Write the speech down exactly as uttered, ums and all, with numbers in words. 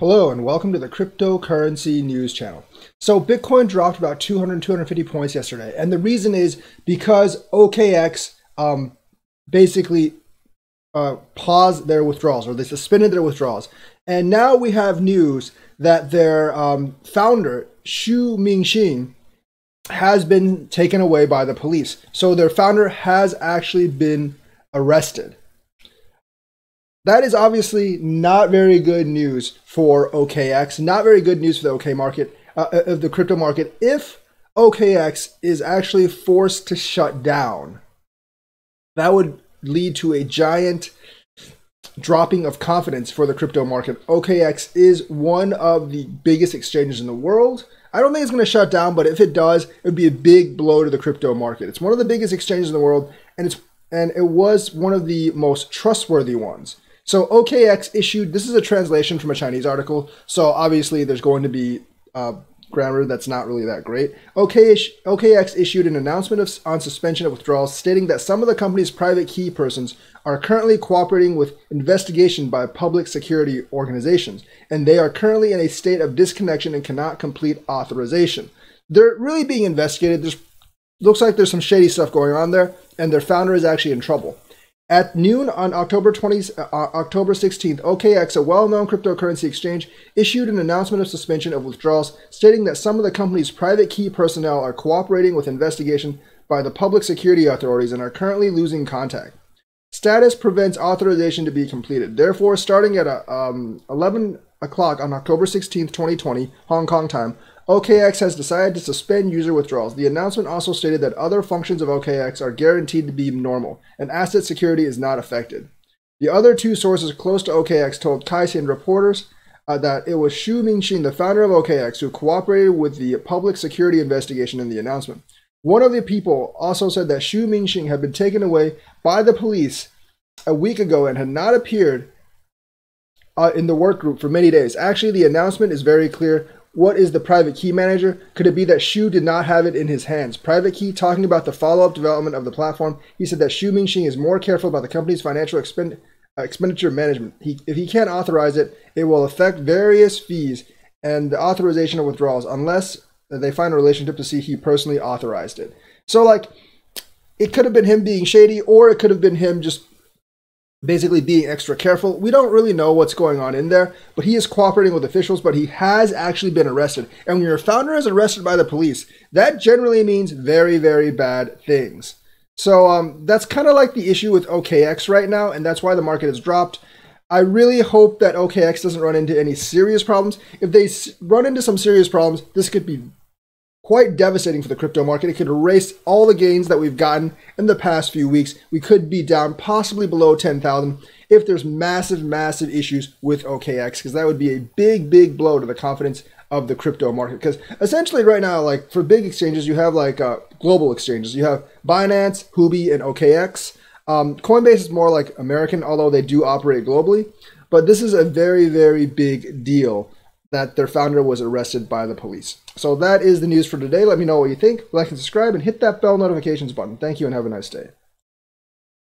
Hello and welcome to the cryptocurrency news channel. So Bitcoin dropped about two hundred, two hundred fifty points yesterday, and the reason is because O K X um, basically uh, paused their withdrawals, or they suspended their withdrawals. And now we have news that their um, founder, Xu Mingxing, has been taken away by the police. So their founder has actually been arrested. That is obviously not very good news for O K X, not very good news for the OK market, uh, of the crypto market, if O K X is actually forced to shut down. That would lead to a giant dropping of confidence for the crypto market. O K X is one of the biggest exchanges in the world. I don't think it's going to shut down, but if it does, it would be a big blow to the crypto market. It's one of the biggest exchanges in the world, and it's and it was one of the most trustworthy ones. So O K X issued, this is a translation from a Chinese article, so obviously there's going to be uh, grammar that's not really that great. O K X issued an announcement of, on suspension of withdrawals, stating that some of the company's private key persons are currently cooperating with investigation by public security organizations, and they are currently in a state of disconnection and cannot complete authorization. They're really being investigated. There's, looks like there's some shady stuff going on there, and their founder is actually in trouble. At noon on October sixteenth, O K X, a well-known cryptocurrency exchange, issued an announcement of suspension of withdrawals, stating that some of the company's private key personnel are cooperating with investigation by the public security authorities and are currently losing contact. Status prevents authorization to be completed. Therefore, starting at um, eleven o'clock on October sixteenth, twenty twenty, Hong Kong time, O K X has decided to suspend user withdrawals. The announcement also stated that other functions of O K X are guaranteed to be normal, and asset security is not affected. The other two sources close to O K X told Kaixin reporters uh, that it was Xu Mingxing, the founder of O K X, who cooperated with the public security investigation in the announcement. One of the people also said that Xu Mingxing had been taken away by the police a week ago and had not appeared uh, in the work group for many days. Actually, the announcement is very clear. What is the private key manager? Could it be that Xu did not have it in his hands? Private key, talking about the follow-up development of the platform, he said that Xu Mingxing is more careful about the company's financial expend uh, expenditure management. He, if he can't authorize it, it will affect various fees and the authorization of withdrawals unless they find a relationship to see he personally authorized it. So, like, it could have been him being shady, or it could have been him just basically being extra careful. We don't really know what's going on in there, but he is cooperating with officials, but he has actually been arrested. And when your founder is arrested by the police, that generally means very, very bad things. So um, that's kind of like the issue with O K X right now, and that's why the market has dropped. I really hope that O K X doesn't run into any serious problems. If they run into some serious problems, this could be quite devastating for the crypto market. It could erase all the gains that we've gotten in the past few weeks. We could be down possibly below ten thousand if there's massive, massive issues with O K X, because that would be a big, big blow to the confidence of the crypto market. Because essentially right now, like, for big exchanges, you have like uh, global exchanges. You have Binance, Huobi, and O K X. Um, Coinbase is more like American, although they do operate globally. But this is a very, very big deal that their founder was arrested by the police. So that is the news for today. Let me know what you think. Like and subscribe and hit that bell notifications button. Thank you and have a nice day.